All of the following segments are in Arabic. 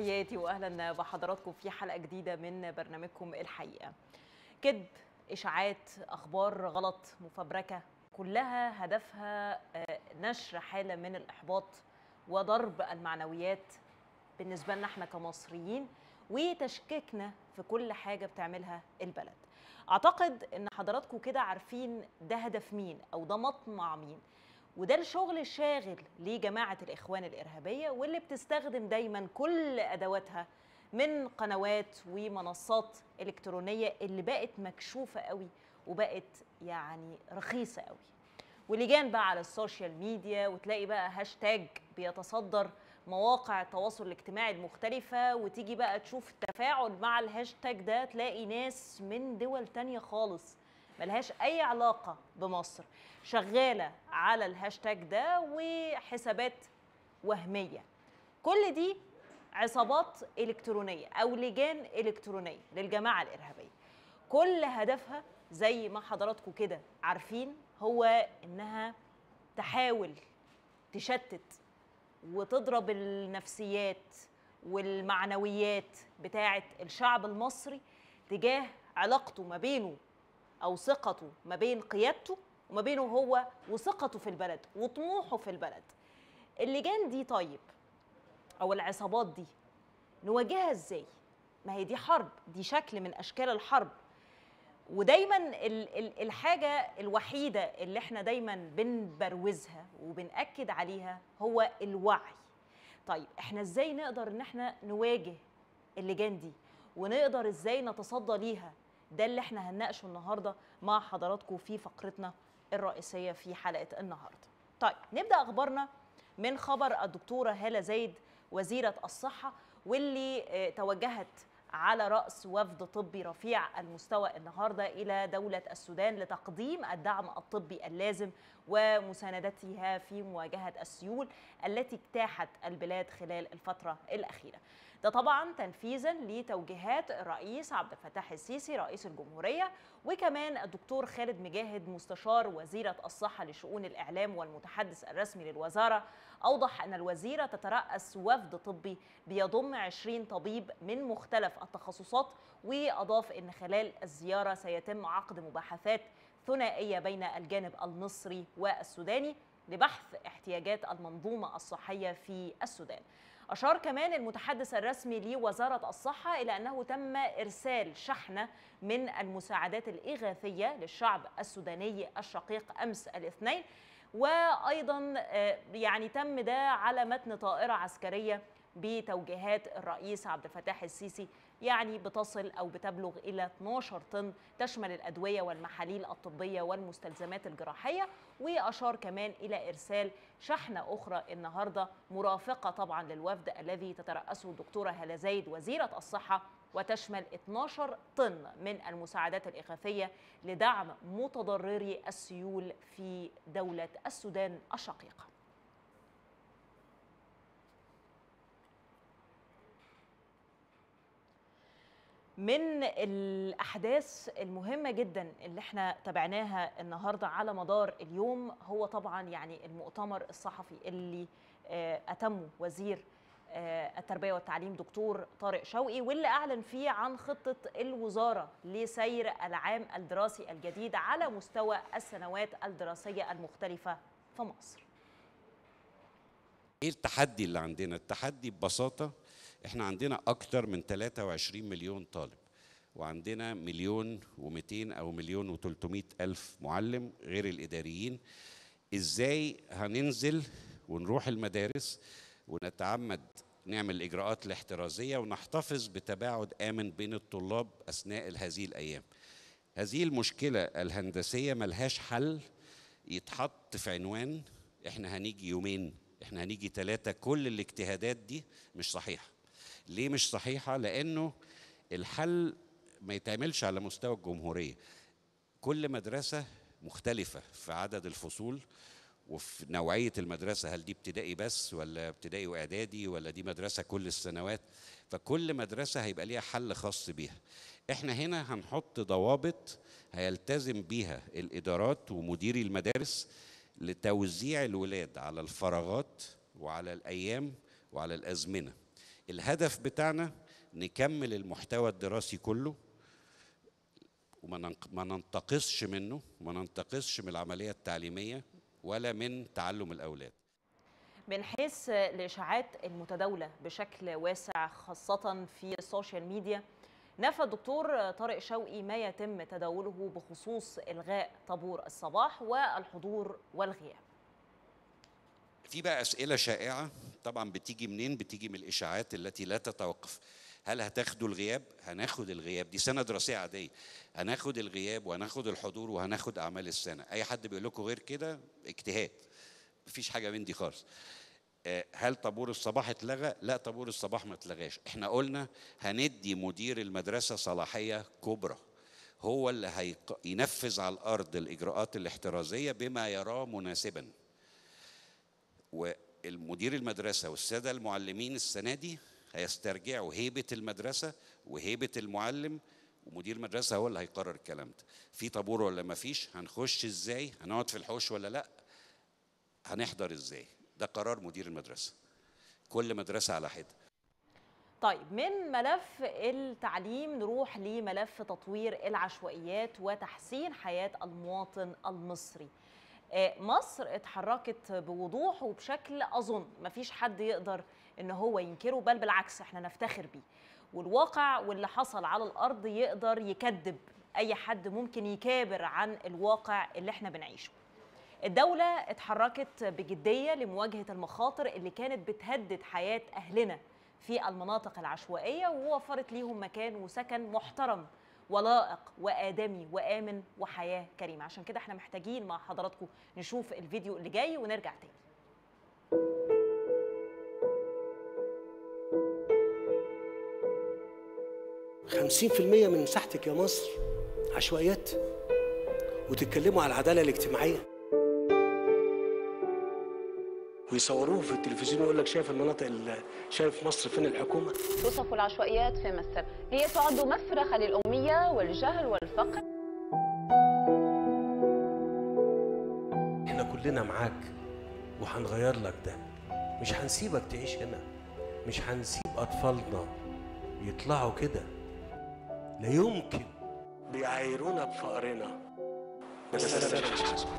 تحياتي واهلا بحضراتكم في حلقه جديده من برنامجكم الحقيقه. كذب، اشاعات، اخبار غلط مفبركه، كلها هدفها نشر حاله من الاحباط وضرب المعنويات بالنسبه لنا احنا كمصريين وتشكيكنا في كل حاجه بتعملها البلد. اعتقد ان حضراتكم كده عارفين ده هدف مين او ده مطمع مين، وده الشغل الشاغل لجماعة الإخوان الإرهابية واللي بتستخدم دايما كل أدواتها من قنوات ومنصات إلكترونية اللي بقت مكشوفة قوي وبقت يعني رخيصة قوي، ولجان بقى على السوشيال ميديا، وتلاقي بقى هاشتاج بيتصدر مواقع التواصل الاجتماعي المختلفة، وتيجي بقى تشوف التفاعل مع الهاشتاج ده تلاقي ناس من دول تانية خالص ملهاش أي علاقة بمصر شغالة على الهاشتاج ده، وحسابات وهمية. كل دي عصابات إلكترونية أو لجان إلكترونية للجماعة الإرهابية، كل هدفها زي ما حضراتكم كده عارفين هو إنها تحاول تشتت وتضرب النفسيات والمعنويات بتاعة الشعب المصري تجاه علاقته ما بينه أو ثقته ما بين قيادته وما بينه هو وثقته في البلد وطموحه في البلد. اللجان دي طيب أو العصابات دي نواجهها إزاي؟ ما هي دي حرب، دي شكل من أشكال الحرب. ودايما الحاجة الوحيدة اللي احنا دايما بنبروزها وبنأكد عليها هو الوعي. طيب احنا إزاي نقدر إن احنا نواجه اللجان دي ونقدر إزاي نتصدى ليها؟ ده اللي احنا هنناقشه النهارده مع حضراتكم في فقرتنا الرئيسيه في حلقه النهارده. طيب نبدا اخبارنا من خبر الدكتوره هالة زايد وزيره الصحه، واللي توجهت على راس وفد طبي رفيع المستوى النهارده الى دوله السودان لتقديم الدعم الطبي اللازم ومساندتها في مواجهه السيول التي اجتاحت البلاد خلال الفتره الاخيره. ده طبعا تنفيذا لتوجيهات الرئيس عبد الفتاح السيسي رئيس الجمهوريه، وكمان الدكتور خالد مجاهد مستشار وزيره الصحه لشؤون الاعلام والمتحدث الرسمي للوزاره اوضح ان الوزيره تترأس وفد طبي بيضم 20 طبيب من مختلف التخصصات، واضاف ان خلال الزياره سيتم عقد مباحثات ثنائيه بين الجانب المصري والسوداني لبحث احتياجات المنظومه الصحيه في السودان. أشار كمان المتحدث الرسمي لوزارة الصحة إلى أنه تم إرسال شحنة من المساعدات الإغاثية للشعب السوداني الشقيق أمس الاثنين، وأيضا يعني تم ده على متن طائرة عسكرية بتوجيهات الرئيس عبد الفتاح السيسي، يعني بتصل أو بتبلغ إلى 12 طن تشمل الأدوية والمحاليل الطبية والمستلزمات الجراحية. وأشار كمان إلى إرسال شحنة أخرى النهاردة مرافقة طبعا للوفد الذي تترأسه الدكتورة هالة زايد وزيرة الصحة، وتشمل 12 طن من المساعدات الإغاثية لدعم متضرري السيول في دولة السودان الشقيقة. من الأحداث المهمة جدا اللي احنا تابعناها النهاردة على مدار اليوم هو طبعا يعني المؤتمر الصحفي اللي أتمه وزير التربية والتعليم دكتور طارق شوقي، واللي أعلن فيه عن خطة الوزارة لسير العام الدراسي الجديد على مستوى السنوات الدراسية المختلفة في مصر. ايه التحدي اللي عندنا؟ التحدي ببساطة احنا عندنا اكتر من 23 مليون طالب، وعندنا 1,200,000 او 1,300,000 معلم غير الاداريين. ازاي هننزل ونروح المدارس ونتعمد نعمل اجراءات الاحترازيه ونحتفظ بتباعد امن بين الطلاب اثناء هذه الايام؟ هذه المشكله الهندسيه ملهاش حل يتحط في عنوان احنا هنيجي يومين، احنا هنيجي 3. كل الاجتهادات دي مش صحيحه. ليه مش صحيحة؟ لأنه الحل ما يتعملش على مستوى الجمهورية. كل مدرسة مختلفة في عدد الفصول وفي نوعية المدرسة، هل دي ابتدائي بس ولا ابتدائي وإعدادي ولا دي مدرسة كل السنوات، فكل مدرسة هيبقى ليها حل خاص بيها. احنا هنا هنحط ضوابط هيلتزم بيها الإدارات ومديري المدارس لتوزيع الولاد على الفراغات وعلى الأيام وعلى الأزمنة. الهدف بتاعنا نكمل المحتوى الدراسي كله وما ننتقصش منه وما ننتقصش من العملية التعليمية ولا من تعلم الأولاد. من حيث الإشاعات المتداولة بشكل واسع خاصة في السوشيال ميديا، نفى الدكتور طارق شوقي ما يتم تداوله بخصوص إلغاء طابور الصباح والحضور والغياب. في بقى أسئلة شائعة طبعا بتيجي منين؟ بتيجي من الإشاعات التي لا تتوقف. هل هتاخدوا الغياب؟ هناخد الغياب، دي سنة دراسية عادية، هناخد الغياب وهناخد الحضور وهناخد أعمال السنة. أي حد بيقول لكم غير كده اجتهاد، مفيش حاجة من دي خالص. هل طابور الصباح اتلغى؟ لا، طابور الصباح ما اتلغاش، احنا قلنا هندي مدير المدرسة صلاحية كبرى، هو اللي هينفذ على الأرض الإجراءات الاحترازية بما يراه مناسبا. والمدير المدرسة والسادة المعلمين السنة دي هيسترجعوا هيبة المدرسة وهيبة المعلم، ومدير المدرسة هو اللي هيقرر الكلام ده، في طابور ولا ما فيش، هنخش ازاي، هنقعد في الحوش ولا لا، هنحضر ازاي، ده قرار مدير المدرسة، كل مدرسة على حدة. طيب، من ملف التعليم نروح لملف تطوير العشوائيات وتحسين حياة المواطن المصري. مصر اتحركت بوضوح وبشكل أظن مفيش حد يقدر إن هو ينكره، بل بالعكس احنا نفتخر بيه، والواقع واللي حصل على الأرض يقدر يكذب أي حد، ممكن يكابر عن الواقع اللي احنا بنعيشه. الدولة اتحركت بجدية لمواجهة المخاطر اللي كانت بتهدد حياة أهلنا في المناطق العشوائية، ووفرت ليهم مكان وسكن محترم ولائق وآدمي وآمن وحياة كريمة. عشان كده احنا محتاجين مع حضراتكم نشوف الفيديو اللي جاي ونرجع تاني. خمسين في المية من مساحتك يا مصر عشوائيات، وتتكلموا على العدالة الاجتماعية ويصوروه في التلفزيون ويقول لك شايف المناطق شايف مصر فين الحكومه؟ توصف العشوائيات في مصر هي تعد مفرخه للاميه والجهل والفقر. احنا كلنا معاك وهنغير لك ده، مش هنسيبك تعيش هنا، مش هنسيب اطفالنا يطلعوا كده، لا يمكن. بيعايرونا بفقرنا بس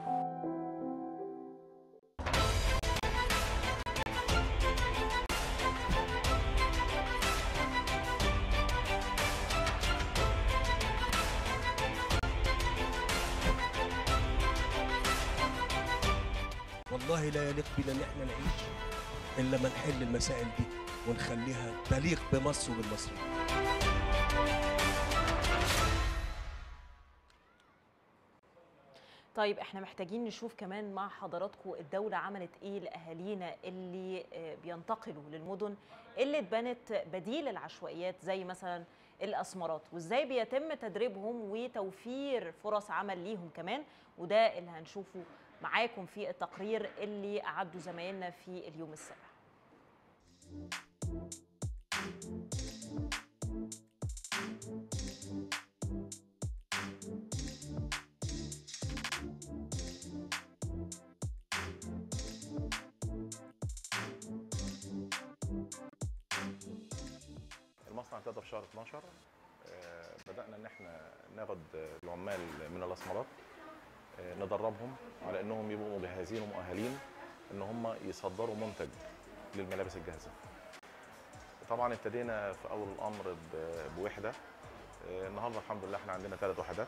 والله لا يليق بنا ان احنا نعيش الا ما نحل المسائل دي ونخليها تليق بمصر وبالمصريين. طيب احنا محتاجين نشوف كمان مع حضراتكم الدولة عملت ايه لاهالينا اللي بينتقلوا للمدن اللي اتبنت بديل العشوائيات زي مثلا الأسمرات، وازاي بيتم تدريبهم وتوفير فرص عمل ليهم كمان، وده اللي هنشوفه معاكم في التقرير اللي أعدوا زمايلنا في اليوم السابع. المصنع ابتدى في شهر 12، بدأنا إن احنا ناخد العمال من الأسمرات ندربهم على انهم يبقوا مجهزين ومؤهلين ان هم يصدروا منتج للملابس الجاهزه. طبعا ابتدينا في اول الامر بوحده، النهارده الحمد لله احنا عندنا 3 وحدات.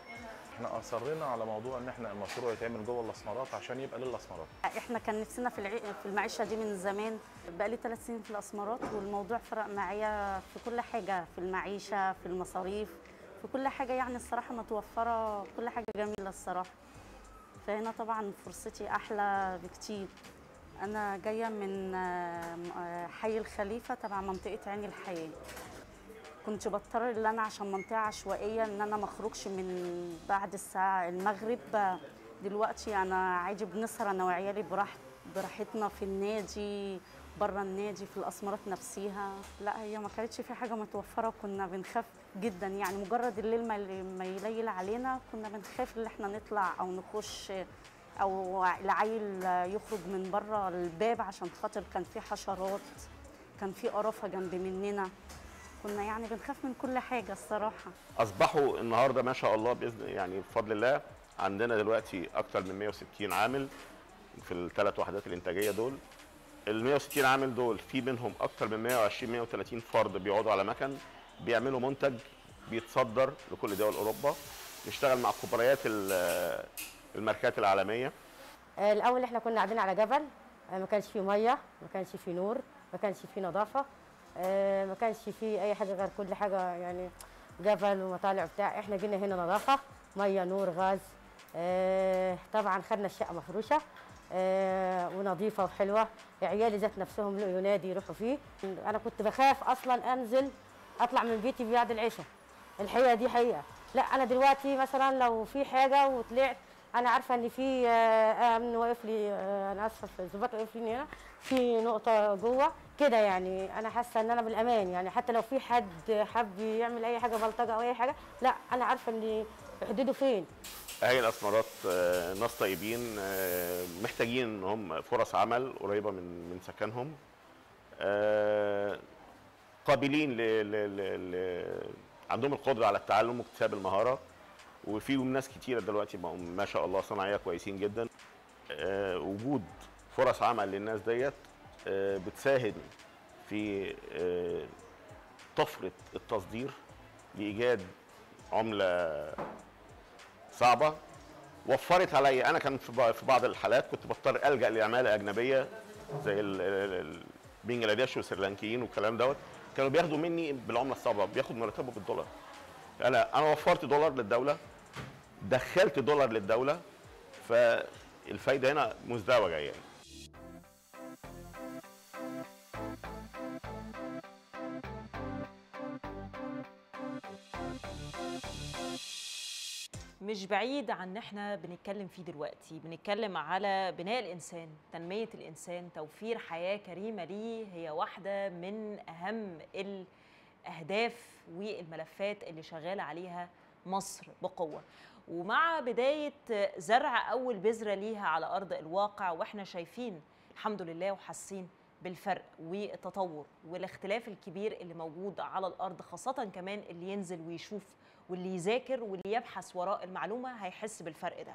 احنا اصرينا على موضوع ان احنا المشروع يتعمل جوه الاسمرات عشان يبقى للاسمرات. احنا كان نفسنا في المعيشه دي من زمان، بقى لي 3 سنين في الاسمرات، والموضوع فرق معايا في كل حاجه، في المعيشه، في المصاريف، في كل حاجه، يعني الصراحه متوفره كل حاجه جميله الصراحه. فهنا طبعا فرصتي احلى بكتير. انا جايه من حي الخليفه تبع منطقه عين الحياه. كنت بضطر ان انا عشان منطقه عشوائيه ان انا ما اخرجش من بعد الساعه المغرب. دلوقتي انا عادي بنسهر انا وعيالي براحتنا في النادي، بره النادي، في الاسمرات نفسيها. لا هي ما كانتش في حاجه متوفره وكنا بنخاف جدا، يعني مجرد الليل ما يليل علينا كنا بنخاف ان احنا نطلع او نخش، او العيل يخرج من بره الباب عشان خاطر كان في حشرات، كان في قرافه جنب مننا، كنا يعني بنخاف من كل حاجه الصراحه. اصبحوا النهارده ما شاء الله باذن يعني بفضل الله عندنا دلوقتي اكتر من 160 عامل في الثلاث وحدات الانتاجيه دول. ال 160 عامل دول في منهم اكتر من 120 130 فرد بيقعدوا على مكن بيعملوا منتج بيتصدر لكل دول اوروبا، بيشتغل مع كبريات الماركات العالميه. الاول احنا كنا قاعدين على جبل، ما كانش فيه ميه، ما كانش فيه نور، ما كانش فيه نظافه، ما كانش فيه اي حاجه غير كل حاجه يعني جبل ومطالع بتاع. احنا جينا هنا نظافه، ميه، نور، غاز، طبعا خدنا الشقه مفروشه ونظيفه وحلوه، عيالي ذات نفسهم لقوا نادي يروحوا فيه. انا كنت بخاف اصلا انزل اطلع من بيتي بعد العشاء، الحقيقه دي حقيقه. لا انا دلوقتي مثلا لو في حاجه وطلعت انا عارفه ان في امن واقف لي، انا اسفه الظباط واقفين هنا في نقطه جوه كده، يعني انا حاسه ان انا بالامان، يعني حتى لو في حد حب يعمل اي حاجه بلطجه او اي حاجه، لا انا عارفه ان حدوده فين. اهالي الاسمرات ناس طيبين، محتاجين ان هم فرص عمل قريبه من سكنهم، قابلين عندهم القدره على التعلم واكتساب المهاره، وفيهم ناس كتيره دلوقتي ما شاء الله صناعيه كويسين جدا. وجود فرص عمل للناس ديت بتساهم في طفره التصدير لايجاد عمله صعبه. وفرت عليا انا، كان في بعض الحالات كنت بضطر الجا لعماله اجنبيه زي بنجلاديش والسريلانكيين والكلام دوت، كانوا بياخدوا مني بالعمله الصعبه، بياخد مرتبه بالدولار. انا وفرت دولار للدوله، دخلت دولار للدوله، فالفايده هنا مزدوجه يعني. مش بعيد عن احنا بنتكلم فيه دلوقتي، بنتكلم على بناء الانسان، تنميه الانسان، توفير حياه كريمه ليه هي واحده من اهم الاهداف والملفات اللي شغاله عليها مصر بقوه. ومع بدايه زرع اول بذره ليها على ارض الواقع واحنا شايفين الحمد لله وحاسين بالفرق والتطور والاختلاف الكبير اللي موجود على الأرض، خاصة كمان اللي ينزل ويشوف واللي يذاكر واللي يبحث وراء المعلومة هيحس بالفرق ده.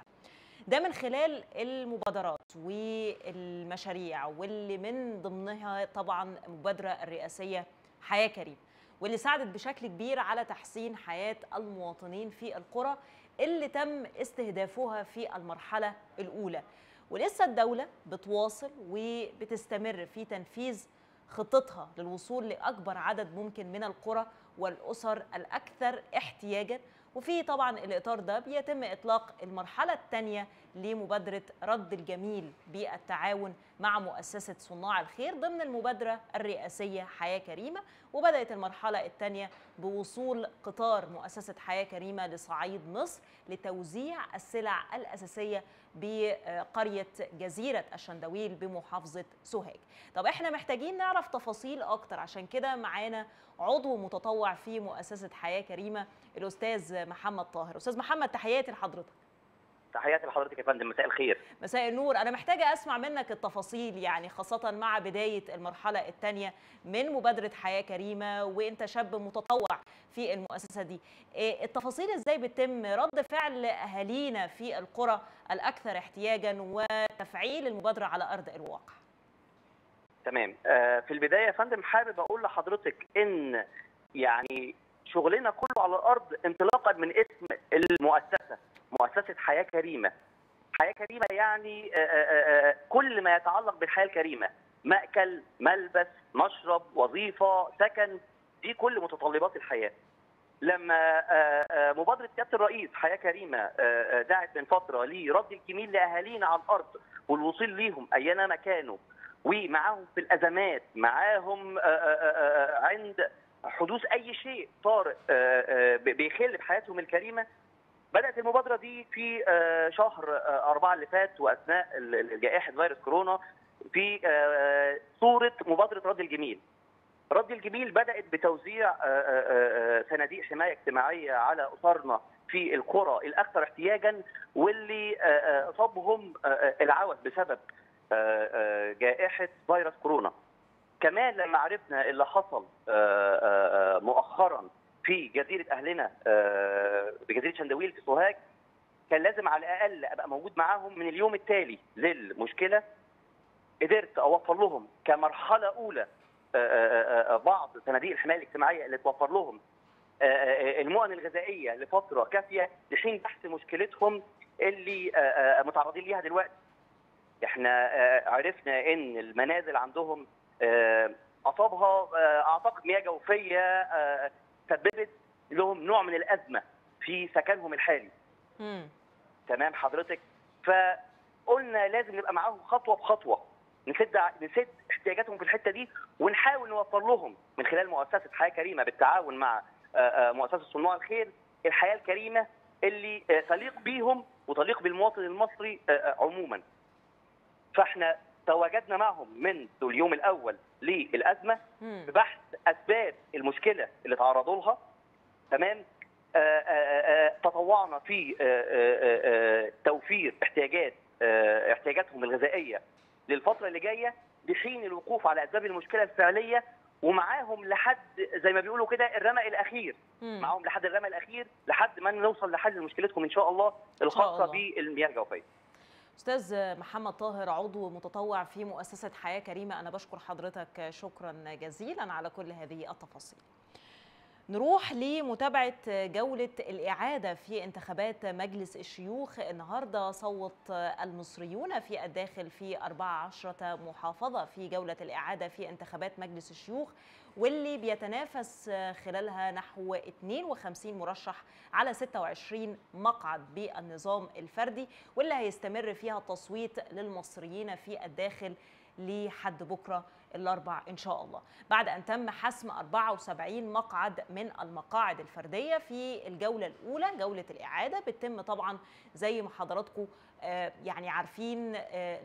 ده من خلال المبادرات والمشاريع، واللي من ضمنها طبعا المبادرة الرئاسية حياة كريمة، واللي ساعدت بشكل كبير على تحسين حياة المواطنين في القرى اللي تم استهدافها في المرحلة الأولى. ولسه الدولة بتواصل وبتستمر في تنفيذ خطتها للوصول لأكبر عدد ممكن من القرى والأسر الأكثر احتياجاً. وفي طبعاً الإطار ده بيتم إطلاق المرحلة الثانية لمبادرة رد الجميل بالتعاون مع مؤسسة صناع الخير ضمن المبادرة الرئاسية حياة كريمة. وبدأت المرحلة الثانية بوصول قطار مؤسسة حياة كريمة لصعيد مصر لتوزيع السلع الأساسية بقرية جزيرة الشندويل بمحافظة سوهاج. طب احنا محتاجين نعرف تفاصيل أكتر، عشان كده معانا عضو متطوع في مؤسسة حياة كريمة الأستاذ محمد طاهر. أستاذ محمد، تحياتي لحضرتك. تحياتي لحضرتك يا فندم، مساء الخير. مساء النور. أنا محتاجة أسمع منك التفاصيل، يعني خاصة مع بداية المرحلة الثانية من مبادرة حياة كريمة، وأنت شاب متطوع في المؤسسة دي، التفاصيل إزاي بتتم رد فعل أهالينا في القرى الأكثر احتياجاً وتفعيل المبادرة على أرض الواقع؟ تمام. في البداية يا فندم حابب أقول لحضرتك إن يعني شغلنا كله على الأرض انطلاقا من اسم المؤسسة، مؤسسة حياة كريمة. حياة كريمة يعني كل ما يتعلق بالحياة الكريمة، مأكل، ملبس، مشرب، وظيفة، سكن، دي كل متطلبات الحياة. لما مبادرة سيادة الرئيس حياة كريمة دعت من فترة لرد الجميل لأهالينا على الأرض والوصول ليهم أينما كانوا، ومعاهم في الأزمات، معاهم عند حدوث أي شيء طارئ بيخل بحياتهم الكريمة، بدأت المبادرة دي في شهر 4 اللي فات وأثناء جائحة فيروس كورونا في صورة مبادرة رد الجميل. رد الجميل بدأت بتوزيع صناديق حماية اجتماعية على أسرنا في القرى الأكثر احتياجا، واللي أصابهم العوز بسبب جائحة فيروس كورونا. كمان لما عرفنا اللي حصل مؤخرا في جزيرة أهلنا بجزيرة شندويل في سوهاج، كان لازم على الأقل أبقى موجود معاهم من اليوم التالي للمشكلة. قدرت أوفر لهم كمرحلة أولى بعض صناديق الحماية الاجتماعية اللي توفر لهم المؤن الغذائية لفترة كافية لحين بحث مشكلتهم اللي متعرضين ليها دلوقتي. احنا عرفنا ان المنازل عندهم اصابها اعتقد مياه جوفيه سببت لهم نوع من الازمه في سكنهم الحالي. تمام حضرتك. فقلنا لازم نبقى معاهم خطوه بخطوه، نسد احتياجاتهم في الحته دي، ونحاول نوفر لهم من خلال مؤسسه حياه كريمه بالتعاون مع مؤسسه صناع الخير الحياه الكريمه اللي تليق بيهم وتليق بالمواطن المصري عموما. فاحنا تواجدنا معهم منذ اليوم الاول للازمه ببحث اسباب المشكله اللي تعرضوا لها. تمام. تطوعنا في توفير احتياجاتهم الغذائيه للفتره اللي جايه بحين الوقوف على اسباب المشكله الفعليه، ومعاهم لحد زي ما بيقولوا كده الرمق الاخير. معاهم لحد الرمق الاخير لحد ما نوصل لحل مشكلتكم ان شاء الله الخاصه بالمياه الجوفيه. أستاذ محمد طاهر، عضو متطوع في مؤسسة حياة كريمة، أنا بشكر حضرتك شكرا جزيلا على كل هذه التفاصيل. نروح لمتابعة جولة الإعادة في انتخابات مجلس الشيوخ. النهاردة صوت المصريون في الداخل في 14 محافظة في جولة الإعادة في انتخابات مجلس الشيوخ، واللي بيتنافس خلالها نحو 52 مرشح على 26 مقعد بالنظام الفردي، واللي هيستمر فيها التصويت للمصريين في الداخل لحد بكرة الأربع إن شاء الله، بعد أن تم حسم 74 مقعد من المقاعد الفردية في الجولة الأولى. جولة الإعادة بتتم طبعا زي ما حضراتكم يعني عارفين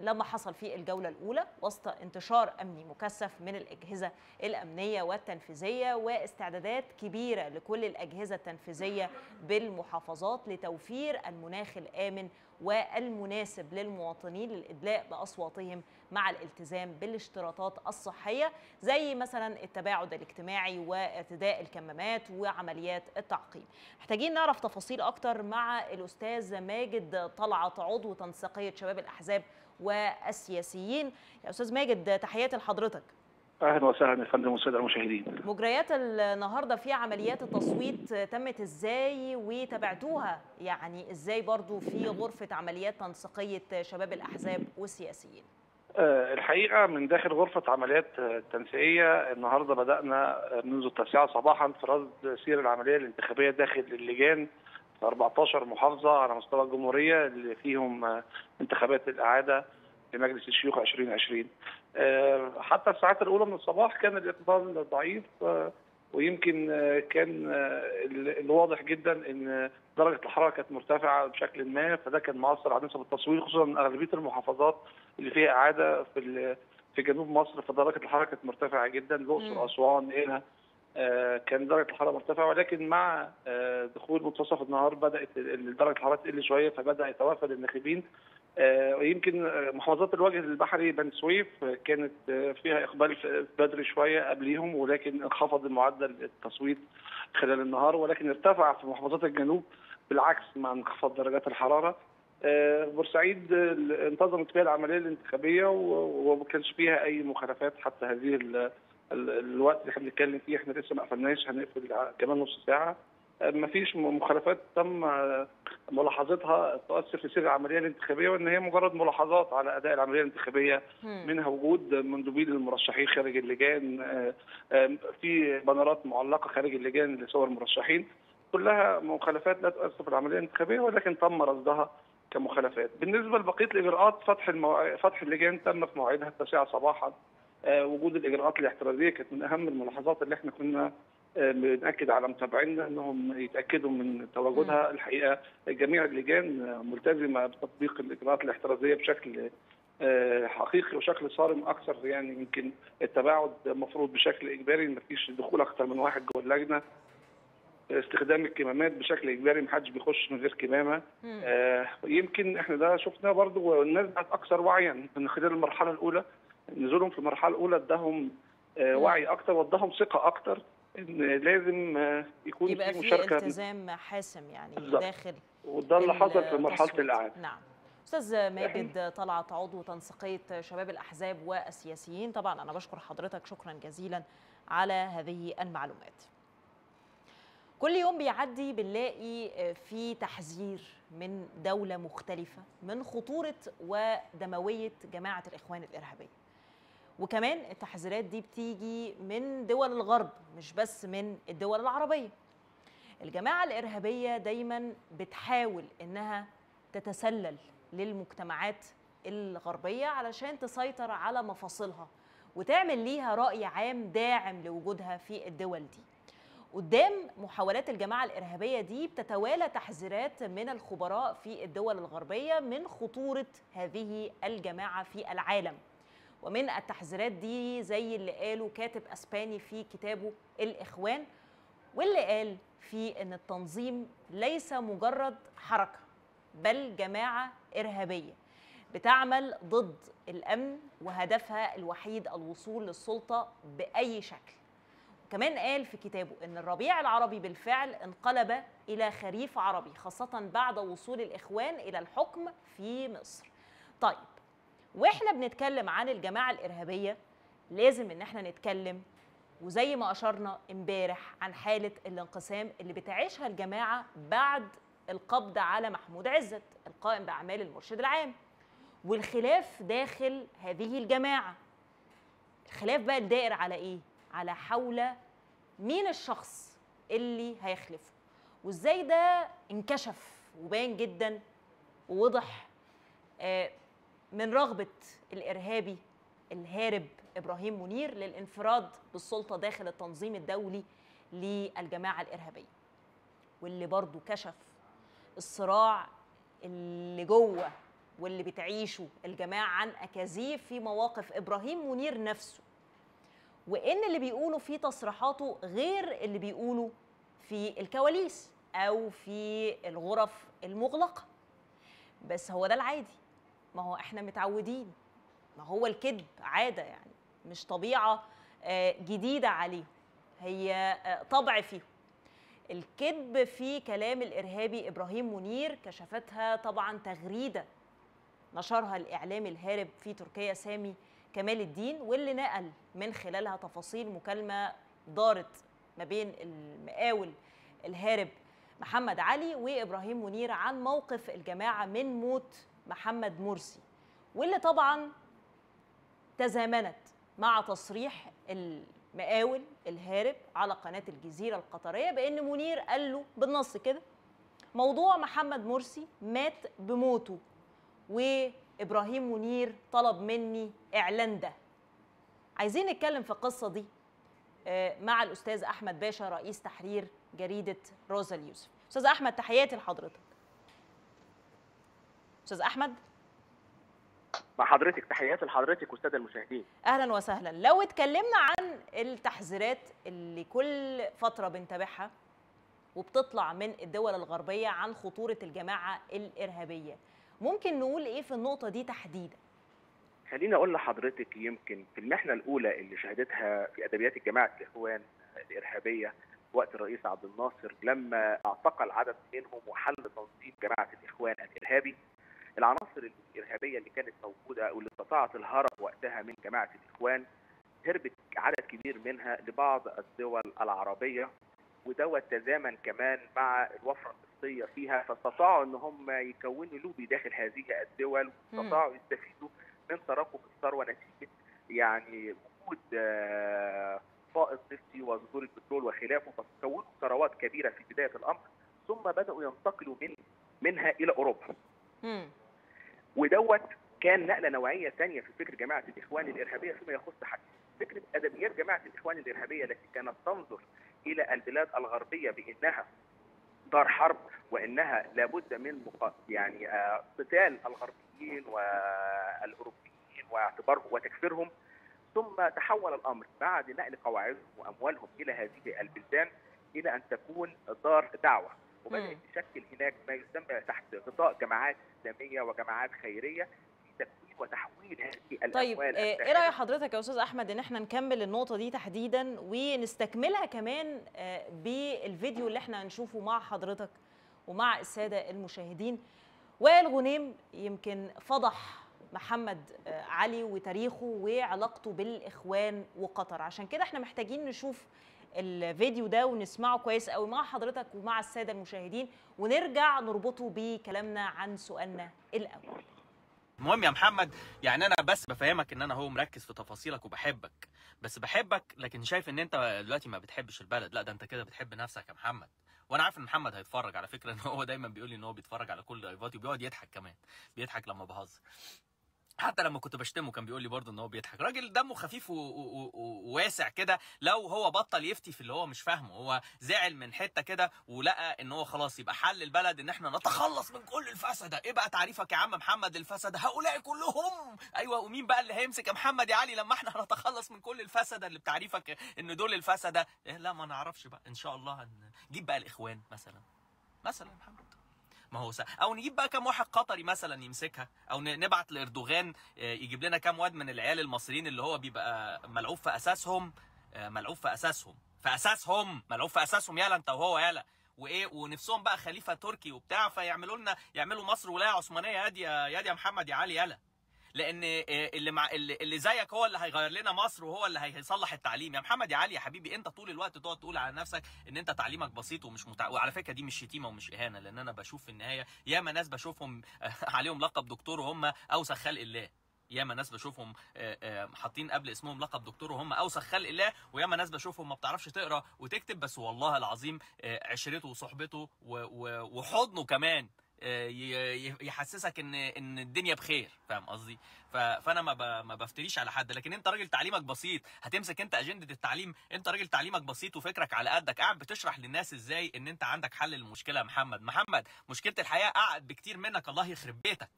لما حصل في الجولة الأولى وسط انتشار أمني مكثف من الأجهزة الأمنية والتنفيذية واستعدادات كبيرة لكل الأجهزة التنفيذية بالمحافظات لتوفير المناخ الآمن والمناسب للمواطنين للإدلاء بأصواتهم مع الالتزام بالاشتراطات الصحية، زي مثلا التباعد الاجتماعي وارتداء الكمامات وعمليات التعقيم. محتاجين نعرف تفاصيل أكتر مع الأستاذ ماجد طلعت، عضو تنسيقية شباب الأحزاب والسياسيين. يا أستاذ ماجد تحياتي لحضرتك. أهلا وسهلا يا فندم والسادة المشاهدين. مجريات النهاردة في عمليات التصويت تمت إزاي وتابعتوها يعني إزاي برضو في غرفة عمليات تنسيقية شباب الأحزاب والسياسيين؟ الحقيقة من داخل غرفة عمليات تنسيقية النهاردة بدأنا منذ التاسعة صباحا في رصد سير العملية الانتخابية داخل اللجان 14 محافظة على مستوى الجمهورية اللي فيهم انتخابات الإعادة لمجلس الشيوخ 2020. حتى الساعات الأولى من الصباح كان الإقبال ضعيف، ويمكن كان الواضح جدا ان درجه الحراره كانت مرتفعه بشكل ما، فده كان مؤثر على نسب التصويت خصوصا اغلبيه المحافظات اللي فيها اعاده في جنوب مصر، فدرجه الحراره كانت مرتفعه جدا. الاقصر، اسوان، قنا كان درجه الحراره مرتفعه، ولكن مع دخول منتصف النهار بدات درجه الحراره تقل شويه، فبدا يتوافد الناخبين. يمكن محافظات الوجه البحري بني سويف كانت فيها إقبال بدري شوية قبليهم، ولكن انخفض معدل التصويت خلال النهار، ولكن ارتفع في محافظات الجنوب بالعكس مع انخفاض درجات الحرارة. بورسعيد انتظمت فيها العملية الانتخابية وما كانش فيها أي مخالفات حتى هذه الوقت اللي احنا بنتكلم فيه، احنا لسه ما قفلناش، هنقفل كمان نص ساعة. ما فيش مخالفات تم ملاحظتها تؤثر في سير العمليه الانتخابيه، وان هي مجرد ملاحظات على اداء العمليه الانتخابيه، منها وجود مندوبين للمرشحين خارج اللجان، في بنرات معلقه خارج اللجان لصور المرشحين، كلها مخالفات لا تؤثر في العمليه الانتخابيه ولكن تم رصدها كمخالفات. بالنسبه لبقيه الاجراءات، فتح اللجان تم في موعدها التاسعه صباحا. وجود الاجراءات الاحترازيه كانت من اهم الملاحظات اللي احنا كنا بنأكد على متابعينا انهم يتاكدوا من تواجدها. الحقيقه جميع اللجان ملتزمه بتطبيق الاجراءات الاحترازيه بشكل حقيقي وشكل صارم اكثر، يعني يمكن التباعد مفروض بشكل اجباري، مفيش دخول اكثر من واحد جوه اللجنه، استخدام الكمامات بشكل اجباري، محدش بيخش من غير كمامه. يمكن احنا ده شفناه برضه، والناس بقت اكثر وعيا من خلال المرحله الاولى. نزولهم في المرحله الاولى اداهم وعي اكتر، واداهم ثقه اكتر ان لازم يكون في مشاركه، التزام حاسم يعني داخل، وده اللي حصل في مرحله الاعلام. نعم. استاذ ماجد طلعت عضو تنسيقيه شباب الاحزاب والسياسيين، طبعا انا بشكر حضرتك شكرا جزيلا على هذه المعلومات. كل يوم بيعدي بنلاقي في تحذير من دولة مختلفة من خطورة ودموية جماعة الإخوان الإرهابية، وكمان التحذيرات دي بتيجي من دول الغرب مش بس من الدول العربية. الجماعة الإرهابية دايما بتحاول إنها تتسلل للمجتمعات الغربية علشان تسيطر على مفاصلها وتعمل ليها رأي عام داعم لوجودها في الدول دي. قدام محاولات الجماعة الإرهابية دي بتتوالى تحذيرات من الخبراء في الدول الغربية من خطورة هذه الجماعة في العالم، ومن التحذيرات دي زي اللي قاله كاتب أسباني في كتابه الإخوان، واللي قال فيه إن التنظيم ليس مجرد حركة بل جماعة إرهابية بتعمل ضد الأمن وهدفها الوحيد الوصول للسلطة بأي شكل. كمان قال في كتابه إن الربيع العربي بالفعل انقلب إلى خريف عربي، خاصة بعد وصول الإخوان إلى الحكم في مصر. طيب وإحنا بنتكلم عن الجماعة الإرهابية لازم إن إحنا نتكلم، وزي ما أشرنا إمبارح، عن حالة الانقسام اللي بتعيشها الجماعة بعد القبض على محمود عزت القائم بأعمال المرشد العام، والخلاف داخل هذه الجماعة. الخلاف بقى الدائر على إيه؟ على حول مين الشخص اللي هيخلفه، وازاي ده انكشف وبان جدا ووضح من رغبة الإرهابي الهارب إبراهيم منير للانفراد بالسلطة داخل التنظيم الدولي للجماعة الإرهابية، واللي برضو كشف الصراع اللي جوه واللي بتعيشه الجماعة عن أكاذيب في مواقف إبراهيم منير نفسه، وإن اللي بيقولوا في تصريحاته غير اللي بيقولوا في الكواليس أو في الغرف المغلقة. بس هو ده العادي، ما هو إحنا متعودين، ما هو الكذب عادة، يعني مش طبيعة جديدة عليه، هي طبع فيه. الكذب في كلام الإرهابي إبراهيم منير كشفتها طبعا تغريدة نشرها الإعلام الهارب في تركيا سامي كمال الدين، واللي نقل من خلالها تفاصيل مكالمة دارت ما بين المقاول الهارب محمد علي وإبراهيم منير عن موقف الجماعة من موت محمد مرسي، واللي طبعا تزامنت مع تصريح المقاول الهارب على قناة الجزيرة القطرية بأن منير قال له بالنص كده: موضوع محمد مرسي مات بموته، وإبراهيم منير طلب مني إعلان ده. عايزين نتكلم في القصة دي مع الأستاذ أحمد باشا رئيس تحرير جريدة روزا اليوسف. أستاذ أحمد تحياتي لحضرتك. أستاذ أحمد، مع حضرتك تحياتي لحضرتك والسادة المشاهدين. أهلا وسهلا. لو اتكلمنا عن التحذيرات اللي كل فترة بنتابعها وبتطلع من الدول الغربية عن خطورة الجماعة الإرهابية، ممكن نقول إيه في النقطة دي تحديدا؟ خليني أقول لحضرتك يمكن في المحنة الأولى اللي شهدتها في أدبيات الجماعة الإخوان الإرهابية وقت الرئيس عبد الناصر لما اعتقل عدد منهم وحل تنظيم جماعة الإخوان الإرهابي، العناصر الإرهابية اللي كانت موجودة واللي استطاعت الهرب وقتها من جماعة الإخوان هربت عدد كبير منها لبعض الدول العربية، ودوت تزامن كمان مع الوفرة النفطية فيها، فاستطاعوا إن هم يكونوا لوبي داخل هذه الدول، واستطاعوا يستفيدوا من تراكم الثروه نتيجه يعني وجود فائض نفطي وظهور البترول وخلافه، فكونوا ثروات كبيره في بدايه الامر، ثم بداوا ينتقلوا منها الى اوروبا. ودوت كان نقله نوعيه ثانيه في فكر جماعه الاخوان الارهابيه فيما يخص حتى فكره ادبيات جماعه الاخوان الارهابيه التي كانت تنظر الى البلاد الغربيه بانها دار حرب، وانها لابد من يعني قتال الغربيين والاوروبيين واعتبارهم وتكفيرهم، ثم تحول الامر بعد نقل قواعدهم واموالهم الى هذه البلدان الى ان تكون دار دعوه، وبدات تشكل هناك ما يسمى تحت غطاء جماعات اسلاميه وجماعات خيريه تمويل وتحويل هذه طيب الاموال. طيب ايه راي حضرتك يا استاذ احمد ان احنا نكمل النقطه دي تحديدا ونستكملها كمان بالفيديو اللي احنا هنشوفه مع حضرتك ومع الساده المشاهدين؟ وائل غنيم يمكن فضح محمد علي وتاريخه وعلاقته بالاخوان وقطر، عشان كده احنا محتاجين نشوف الفيديو ده ونسمعه كويس قوي مع حضرتك ومع الساده المشاهدين، ونرجع نربطه بكلامنا عن سؤالنا الاول. المهم يا محمد، يعني انا بس بفهمك ان انا هو مركز في تفاصيلك وبحبك، بس بحبك لكن شايف ان انت دلوقتي ما بتحبش البلد. لا ده انت كده بتحب نفسك يا محمد، وانا عارف ان محمد هيتفرج. على فكره ان هو دايما بيقول لي ان هو بيتفرج على كل لايفاتي وبيقعد يضحك، كمان بيضحك لما بهزر، حتى لما كنت بشتمه كان بيقول لي برضه ان هو بيضحك. راجل دمه خفيف وواسع كده، لو هو بطل يفتي في اللي هو مش فاهمه. هو زعل من حته كده ولقى ان هو خلاص يبقى حل البلد ان احنا نتخلص من كل الفسده. ايه بقى تعريفك يا عم محمد الفسده؟ هؤلاء كلهم. ايوه، ومين بقى اللي هيمسك يا محمد يا علي لما احنا هنتخلص من كل الفسده اللي بتعريفك ان دول الفسده؟ إيه لا ما نعرفش بقى، ان شاء الله هنجيب بقى الاخوان مثلا يا محمد، ما هو او نجيب بقى كام واحد قطري مثلا يمسكها، او نبعت لاردوغان يجيب لنا كام واد من العيال المصريين اللي هو بيبقى ملعوب في اساسهم يالا انت وهو يالا، وايه ونفسهم بقى خليفه تركي وبتاع، فيعملوا لنا يعملوا مصر ولايه عثمانيه. يا محمد يا علي يالا، لان اللي زيك هو اللي هيغير لنا مصر وهو اللي هيصلح التعليم. يا محمد يا علي يا حبيبي، انت طول الوقت تقعد تقول على نفسك ان انت تعليمك بسيط ومش وعلى فكره دي مش شتيمه ومش اهانه، لان انا بشوف في النهايه ياما ناس بشوفهم عليهم لقب دكتور وهم اوسخ خلق الله، ياما ناس بشوفهم حاطين قبل اسمهم لقب دكتور وهم اوسخ خلق الله، وياما ناس بشوفهم ما بتعرفش تقرا وتكتب، بس والله العظيم عشرته وصحبته وحضنه كمان يحسسك ان الدنيا بخير. فاهم قصدي؟ فانا ما بفتريش على حد، لكن انت راجل تعليمك بسيط، هتمسك انت اجنده التعليم. انت راجل تعليمك بسيط وفكرك على قدك، قاعد بتشرح للناس ازاي ان انت عندك حل للمشكله يا محمد. مشكله الحياه اعقد بكتير منك، الله يخرب بيتك.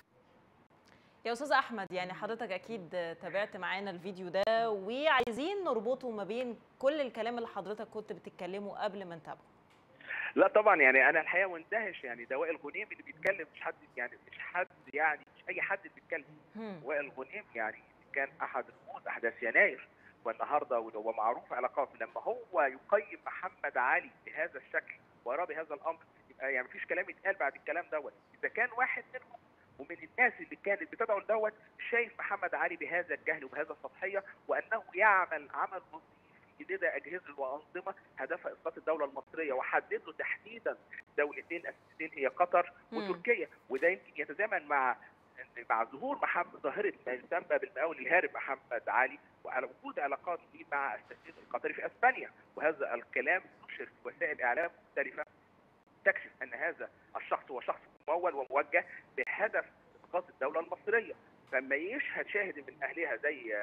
يا استاذ احمد، يعني حضرتك اكيد تابعت معانا الفيديو ده، وعايزين نربطه ما بين كل الكلام اللي حضرتك كنت بتتكلمه قبل ما نتابعه. لا طبعا، يعني انا الحقيقه مندهش. يعني ده وائل غنيم اللي بيتكلم، مش اي حد بيتكلم. وائل غنيم يعني كان احد رموز احداث يناير والنهارده، وهو معروف علاقاته. لما هو يقيم محمد علي بهذا الشكل ويرى بهذا الامر، يبقى يعني مفيش كلام يتقال بعد الكلام دوت. اذا كان واحد منهم ومن الناس اللي كانت بتدعو لدوت شايف محمد علي بهذا الجهل وبهذا السطحيه، وانه يعمل عمل جديدة أجهزة وأنظمة هدفها إسقاط الدولة المصرية، وحدد له تحديدا دولتين أساسيتين هي قطر وتركيا، وده يمكن يتزامن مع ظهور ظاهرة ما يسمى بالمقاول الهارب محمد علي، وعلى وجود علاقات دي مع التأسيس القطري في أسبانيا. وهذا الكلام نشر في وسائل إعلام مختلفة تكشف أن هذا الشخص هو شخص ممول وموجه بهدف إسقاط الدولة المصرية. فما يشهد شاهد من أهلها زي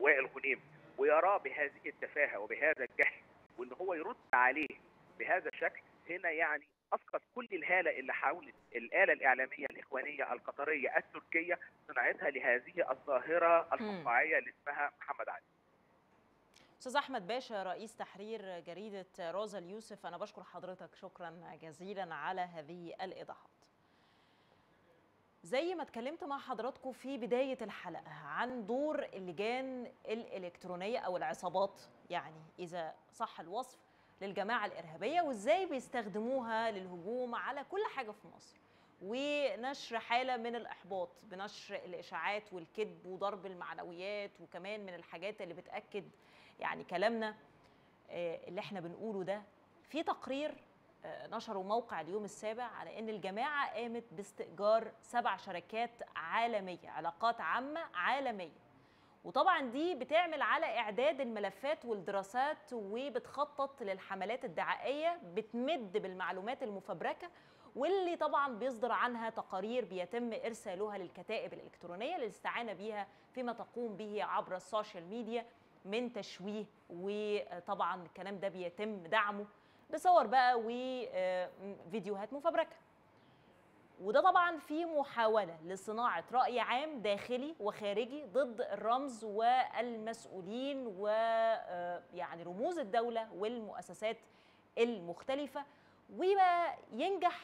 وائل غنيم ويراه بهذه التفاهه وبهذا الجهل، وان هو يرد عليه بهذا الشكل، هنا يعني اسقط كل الهاله اللي حاولت الاله الاعلاميه الاخوانيه القطريه التركيه صناعتها لهذه الظاهره القطاعيه اللي اسمها محمد علي. استاذ احمد باشا، رئيس تحرير جريده روزا اليوسف، انا بشكر حضرتك شكرا جزيلا على هذه الايضاحات. زي ما اتكلمت مع حضراتكم في بداية الحلقة عن دور اللجان الإلكترونية أو العصابات، يعني إذا صح الوصف، للجماعة الإرهابية، وإزاي بيستخدموها للهجوم على كل حاجة في مصر، ونشر حالة من الإحباط بنشر الإشاعات والكذب وضرب المعنويات، وكمان من الحاجات اللي بتأكد يعني كلامنا اللي احنا بنقوله ده في تقرير نشروا موقع اليوم السابع على أن الجماعة قامت باستئجار 7 شركات عالمية، علاقات عامة عالمية، وطبعا دي بتعمل على إعداد الملفات والدراسات وبتخطط للحملات الدعائية، بتمد بالمعلومات المفبركة واللي طبعا بيصدر عنها تقارير بيتم إرسالها للكتائب الإلكترونية للاستعانة بيها فيما تقوم به عبر السوشيال ميديا من تشويه، وطبعا الكلام ده بيتم دعمه بصور بقى وفيديوهات مفبركه. وده طبعا في محاوله لصناعه راي عام داخلي وخارجي ضد الرمز والمسؤولين ويعني رموز الدوله والمؤسسات المختلفه، ويبقى ينجح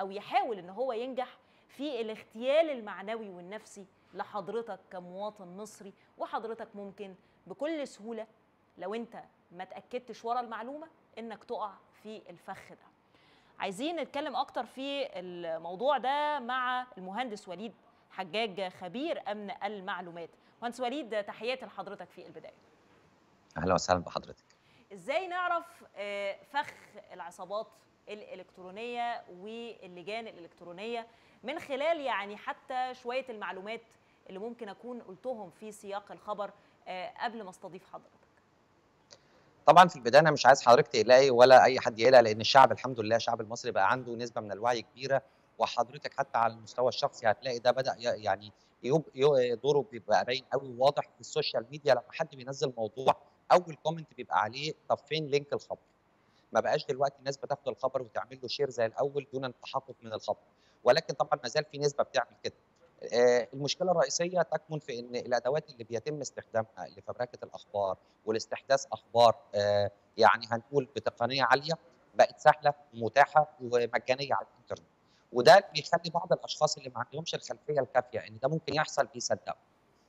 او يحاول ان هو ينجح في الاغتيال المعنوي والنفسي لحضرتك كمواطن مصري، وحضرتك ممكن بكل سهولة لو انت ما تأكدتش ورا المعلومة انك تقع في الفخ ده. عايزين نتكلم اكتر في الموضوع ده مع المهندس وليد حجاج خبير امن المعلومات. مهندس وليد، تحياتي لحضرتك في البداية. اهلا وسهلا بحضرتك. ازاي نعرف فخ العصابات الإلكترونية واللجان الإلكترونية من خلال يعني حتى شوية المعلومات اللي ممكن أكون قلتهم في سياق الخبر قبل ما استضيف حضرتك؟ طبعا في البداية أنا مش عايز حضرتك تقلقي ولا أي حد يقلق، لأن الشعب الحمد لله الشعب المصري بقى عنده نسبة من الوعي كبيرة، وحضرتك حتى على المستوى الشخصي هتلاقي ده بدأ يعني دوره بيبقى باين قوي وواضح في السوشيال ميديا. لما حد بينزل موضوع أول كومنت بيبقى عليه طب فين لينك الخبر؟ ما بقاش دلوقتي الناس بتاخد الخبر وتعمل له شير زي الاول دون التحقق من الخبر، ولكن طبعا ما زال في نسبه بتعمل كده. المشكله الرئيسيه تكمن في ان الادوات اللي بيتم استخدامها لفبركه الاخبار والاستحداث اخبار يعني هنقول بتقنيه عاليه بقت سهله ومتاحه ومجانيه على الانترنت، وده بيخلي بعض الاشخاص اللي ما عندهمش الخلفيه الكافيه ان يعني ده ممكن يحصل يصدقوا.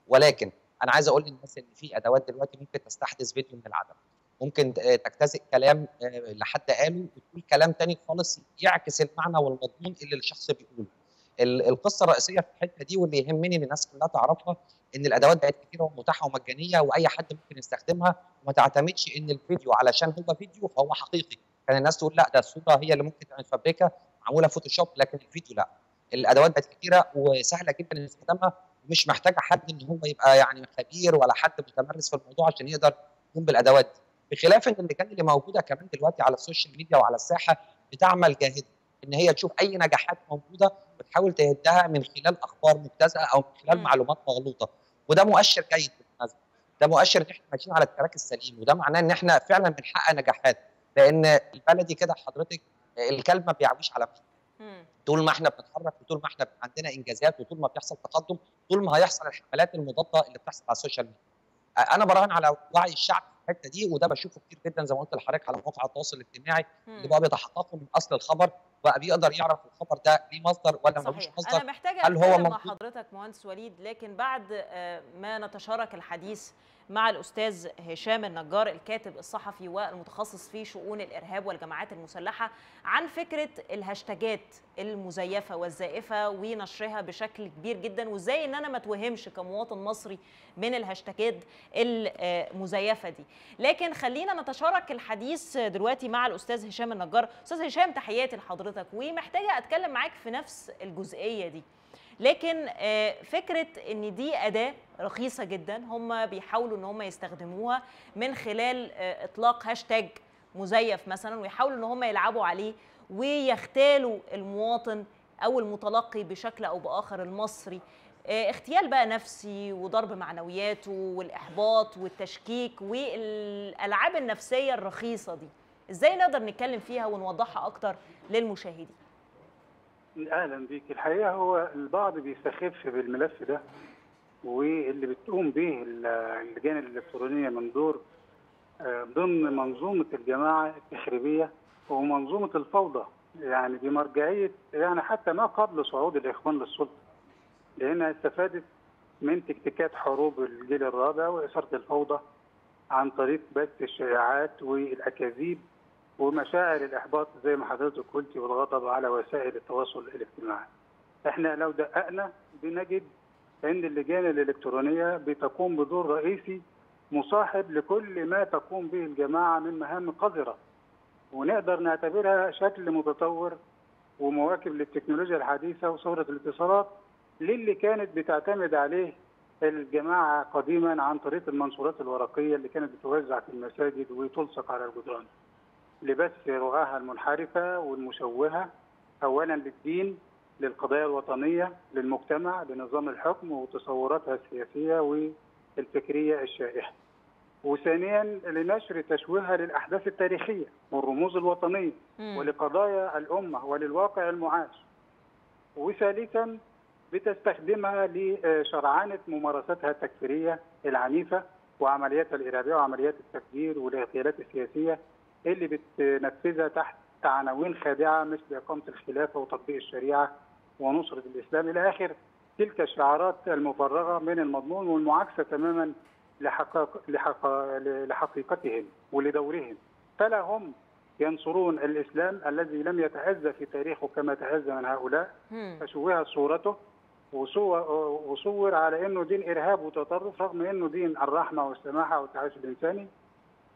ولكن انا عايز اقول للناس ان في ادوات دلوقتي ممكن تستحدث فيديو من العدم، ممكن تجتزئ كلام لحد قاله وتقول كلام تاني خالص يعكس المعنى والمضمون اللي الشخص بيقوله. القصه الرئيسيه في الحته دي واللي يهمني ان الناس كلها تعرفها ان الادوات بقت كتيره ومتاحه ومجانيه واي حد ممكن يستخدمها، وما تعتمدش ان الفيديو علشان هو فيديو فهو حقيقي. كان الناس تقول لا ده الصوره هي اللي ممكن تتفبركها معموله فوتوشوب، لكن الفيديو لا. الادوات بقت كتيره وسهله جدا استخدامها، ومش محتاجه حد ان هو يبقى يعني خبير ولا حد متمرس في الموضوع عشان يقدر يقوم بالادوات دي. بخلاف ان اللجان اللي موجوده كمان دلوقتي على السوشيال ميديا وعلى الساحه بتعمل جاهده ان هي تشوف اي نجاحات موجوده وتحاول تهدها من خلال اخبار مجتزاه او من خلال معلومات مغلوطه، وده مؤشر جيد بالمناسبه. ده مؤشر ان احنا ماشيين على التراك السليم، وده معناه ان احنا فعلا بنحقق نجاحات، لان البلدي كده حضرتك الكلب ما بيعويش على مين. طول ما احنا بنتحرك وطول ما احنا عندنا انجازات وطول ما بيحصل تقدم طول ما هيحصل الحملات المضاده اللي بتحصل على السوشيال ميديا. انا براهن على وعي الشعب الحته دي، وده بشوفه كتير جدا زي ما قلت لحضرتك على مواقع التواصل الاجتماعي اللي بقى بيتحققوا من اصل الخبر، بقى بيقدر يعرف الخبر ده ليه مصدر ولا ملوش مصدر. انا محتاجه اتكلم مع حضرتك مهندس وليد، لكن بعد ما نتشارك الحديث مع الاستاذ هشام النجار الكاتب الصحفي والمتخصص في شؤون الارهاب والجماعات المسلحه عن فكره الهاشتاجات المزيفه والزائفه ونشرها بشكل كبير جدا، وازاي ان انا ما اتوهمش كمواطن مصري من الهاشتاجات المزيفه دي. لكن خلينا نتشارك الحديث دلوقتي مع الاستاذ هشام النجار. استاذ هشام، تحياتي لحضرتك، ومحتاجه اتكلم معاك في نفس الجزئيه دي، لكن فكرة ان دي أداة رخيصة جدا هم بيحاولوا ان هم يستخدموها من خلال اطلاق هاشتاج مزيف مثلا، ويحاولوا ان هم يلعبوا عليه ويختالوا المواطن او المتلقي بشكل او باخر المصري، اغتيال بقى نفسي وضرب معنوياته والاحباط والتشكيك والالعاب النفسية الرخيصة دي. ازاي نقدر نتكلم فيها ونوضحها اكتر للمشاهدين؟ اهلا بيك. الحقيقه هو البعض بيستخف بالملف ده، واللي بتقوم به اللجان الالكترونيه من دور ضمن منظومه الجماعه التخريبيه ومنظومه الفوضى، يعني بمرجعيه يعني حتى ما قبل صعود الاخوان للسلطه، لانها استفادت من تكتيكات حروب الجيل الرابع واثاره الفوضى عن طريق بث الشائعات والاكاذيب ومشاعر الإحباط زي ما حضرتك قلت والغضب على وسائل التواصل الاجتماعي. احنا لو دققنا بنجد ان اللجان الإلكترونية بتقوم بدور رئيسي مصاحب لكل ما تقوم به الجماعة من مهام قذرة، ونقدر نعتبرها شكل متطور ومواكب للتكنولوجيا الحديثة وصورة الاتصالات للي كانت بتعتمد عليه الجماعة قديما عن طريق المنشورات الورقية اللي كانت بتوزع في المساجد وتلصق على الجدران لبث رعاها المنحرفة والمشوهة، أولا للدين، للقضايا الوطنية، للمجتمع، لنظام الحكم وتصوراتها السياسية والفكرية الشائعة، وثانيا لنشر تشويهها للأحداث التاريخية والرموز الوطنية ولقضايا الأمة وللواقع المعاش، وثالثا بتستخدمها لشرعنة ممارساتها التكفيرية العنيفة وعملياتها الإرهابية وعمليات التفجير والاغتيالات السياسية اللي بتنفذها تحت عناوين خادعه مثل اقامه الخلافه وتطبيق الشريعه ونصره الاسلام الى اخره. تلك الشعارات المفرغة من المضمون والمعاكسة تماما لحقيقتهم ولدورهم. فلا هم ينصرون الإسلام الذي لم يتهز في تاريخه كما تهز من هؤلاء، فشوهت صورته وصور على أنه دين إرهاب وتطرف رغم أنه دين الرحمة والسماحة والتعايش الإنساني،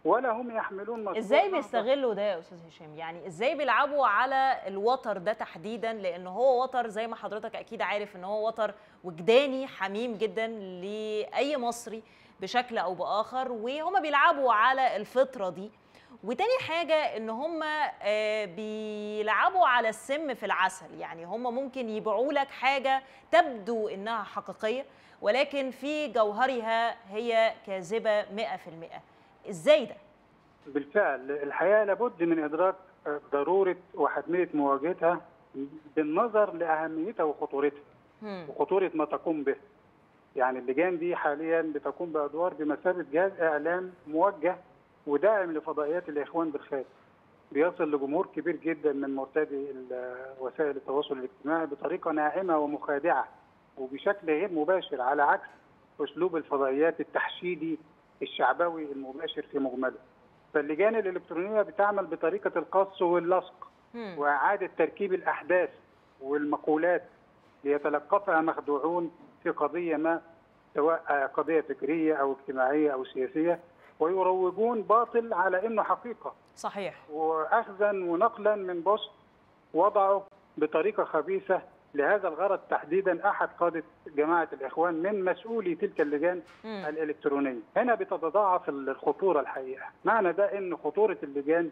ولا هم يحملون مسؤولية. إزاي بيستغلوا ده يا أستاذ هشام؟ يعني إزاي بيلعبوا على الوتر ده تحديدا، لأنه هو وتر زي ما حضرتك أكيد عارف أنه هو وتر وجداني حميم جدا لأي مصري بشكل أو بآخر، وهم بيلعبوا على الفطرة دي. وتاني حاجة ان هم بيلعبوا على السم في العسل، يعني هم ممكن يبيعوا لك حاجة تبدو انها حقيقية ولكن في جوهرها هي كاذبة 100%. ازاي ده؟ بالفعل الحقيقة لابد من ادراك ضرورة وحتمية مواجهتها بالنظر لأهميتها وخطورتها وخطورة ما تقوم به. يعني اللجان دي حاليا بتقوم بأدوار بمثابة جهاز اعلام موجه وداعم لفضائيات الإخوان بالخارج، بيصل لجمهور كبير جدا من مرتدي وسائل التواصل الاجتماعي بطريقة ناعمة ومخادعة وبشكل غير مباشر، على عكس أسلوب الفضائيات التحشيدي الشعبوي المباشر في مجمله. فاللجان الإلكترونية بتعمل بطريقة القص واللصق وإعادة تركيب الأحداث والمقولات ليتلقفها مخدوعون في قضية ما، سواء قضية فكرية أو اجتماعية أو سياسية، ويروجون باطل على انه حقيقه. صحيح. واخذا ونقلا من بوست وضعوا بطريقه خبيثه لهذا الغرض تحديدا احد قاده جماعه الاخوان من مسؤولي تلك اللجان الالكترونيه. هنا بتتضاعف الخطوره الحقيقه. معنى ده ان خطوره اللجان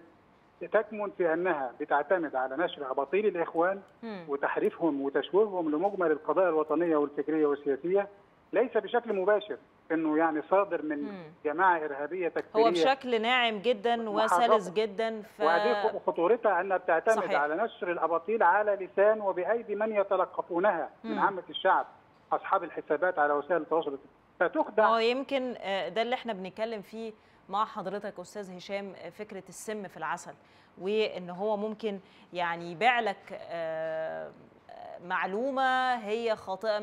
تكمن في انها بتعتمد على نشر اباطيل الاخوان وتحريفهم وتشويههم لمجمل القضايا الوطنيه والفكريه والسياسيه، ليس بشكل مباشر انه يعني صادر من جماعه ارهابيه تكفيريه، هو بشكل ناعم جدا وسلس جدا. وهذه خطورتها انها بتعتمد على نشر الاباطيل على لسان وبايدي من يتلقفونها من عامه الشعب، اصحاب الحسابات على وسائل التواصل، فتخدع. يمكن ده اللي احنا بنتكلم فيه مع حضرتك استاذ هشام، فكره السم في العسل، وان هو ممكن يعني يبيع لك معلومة هي خاطئة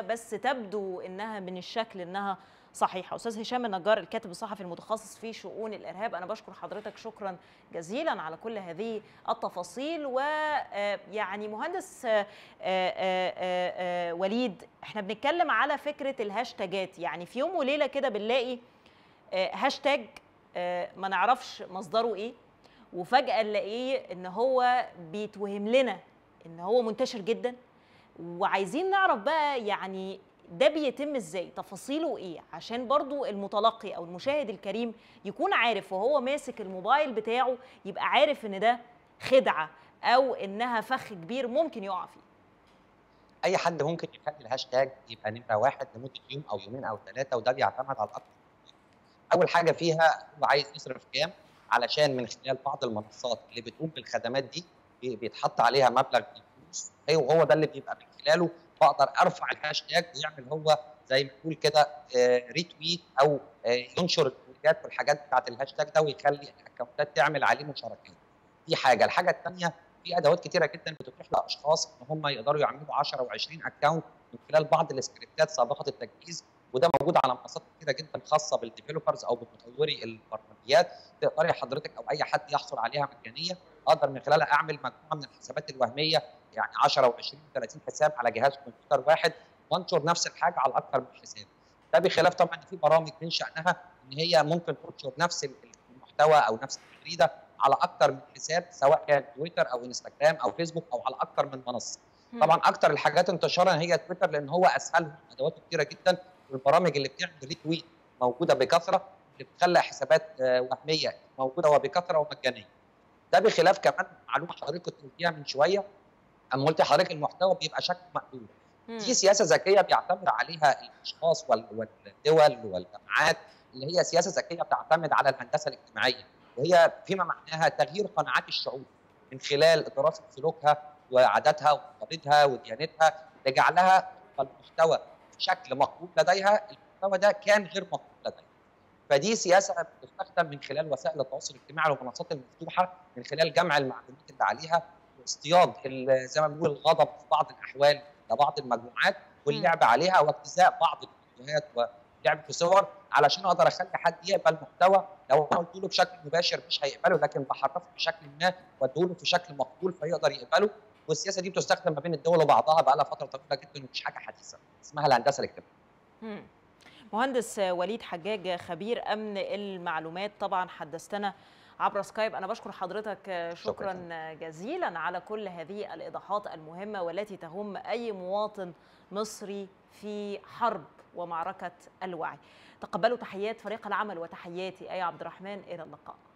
100% بس تبدو إنها من الشكل إنها صحيحة. أستاذ هشام النجار الكاتب الصحفي المتخصص في شؤون الإرهاب، أنا بشكر حضرتك شكرا جزيلا على كل هذه التفاصيل. ويعني مهندس وليد، إحنا بنتكلم على فكرة الهاشتاجات، يعني في يوم وليلة كده بنلاقي هاشتاج ما نعرفش مصدره إيه، وفجأة نلاقيه إن هو بيتوهم لنا إن هو منتشر جدا، وعايزين نعرف بقى يعني ده بيتم إزاي، تفاصيله إيه، عشان برضو المتلقي أو المشاهد الكريم يكون عارف وهو ماسك الموبايل بتاعه، يبقى عارف إن ده خدعة أو إنها فخ كبير ممكن يقع فيه. أي حد ممكن يخلي الهاشتاج يبقى نمرة واحد لمدة يوم أو يومين أو ثلاثة، وده بيعتمد على الأكثر. أول حاجة فيها هو عايز يصرف كام، علشان من خلال بعض المنصات اللي بتقوم بالخدمات دي بيتحط عليها مبلغ من الفلوس، ايوه هو ده اللي بيبقى من خلاله بقدر ارفع الهاشتاج ويعمل هو زي ما بنقول كده ريتويت او ينشر الفيديوهات والحاجات بتاعت الهاشتاج ده، ويخلي الاكونتات تعمل عليه مشاركات. دي حاجه. الحاجه الثانيه، في ادوات كتيره جدا بتتيح لاشخاص ان هم يقدروا يعملوا 10 و20 اكونت من خلال بعض السكريبتات سابقه التجهيز، وده موجود على منصات كتيره جدا خاصه بالديفيلوبرز او بمطوري البرمجيات. تقدري حضرتك او اي حد يحصل عليها مجانيه، اقدر من خلالها اعمل مجموعه من الحسابات الوهميه، يعني 10 و20 و30 حساب على جهاز كمبيوتر واحد، وانشر نفس الحاجه على اكثر من حساب. ده بخلاف طبعا ان في برامج من شانها ان هي ممكن تنشر نفس المحتوى او نفس التغريده على اكثر من حساب، سواء كان تويتر او انستجرام او فيسبوك او على اكثر من منصه. طبعا اكثر الحاجات انتشارا هي تويتر، لان هو اسهلهم، ادواته كتيره جدا، والبرامج اللي بتعمل ريتويت موجوده بكثره، اللي بتخلق حسابات وهميه موجوده وبكثره ومجانيه. ده بخلاف كمان معلومه حضرتك كنت قلتيها من شويه، اما قلت لحضرتك المحتوى بيبقى شكله مقبول. دي سياسه ذكيه بيعتمد عليها الاشخاص والدول والجماعات، اللي هي سياسه ذكيه بتعتمد على الهندسه الاجتماعيه، وهي فيما معناها تغيير قناعات الشعوب من خلال دراسه سلوكها وعاداتها وتقاليدها وديانتها، لجعلها المحتوى شكل مقبول لديها، المحتوى ده كان غير مقبول لديها. فدي سياسه بتستخدم من خلال وسائل التواصل الاجتماعي والمنصات المفتوحه، من خلال جمع المعلومات اللي عليها واصطياد زي ما بنقول الغضب في بعض الاحوال لبعض المجموعات، واللعب عليها واجتزاء بعض الفيديوهات ولعب في صور علشان اقدر اخلي حد يقبل محتوى. لو انا قلت له بشكل مباشر مش هيقبله، لكن بحرفه بشكل ما واديه له في شكل مقبول فيقدر يقبله. والسياسه دي بتستخدم ما بين الدول وبعضها بقى لها فتره طويله جدا ومش حاجه حديثه، اسمها الهندسه الاجتماعيه. مهندس وليد حجاج خبير امن المعلومات طبعا حدثتنا عبر سكايب، أنا بشكر حضرتك شكرا جزيلا على كل هذه الإيضاحات المهمة والتي تهم أي مواطن مصري في حرب ومعركة الوعي. تقبلوا تحيات فريق العمل وتحياتي أي عبد الرحمن، إلى اللقاء.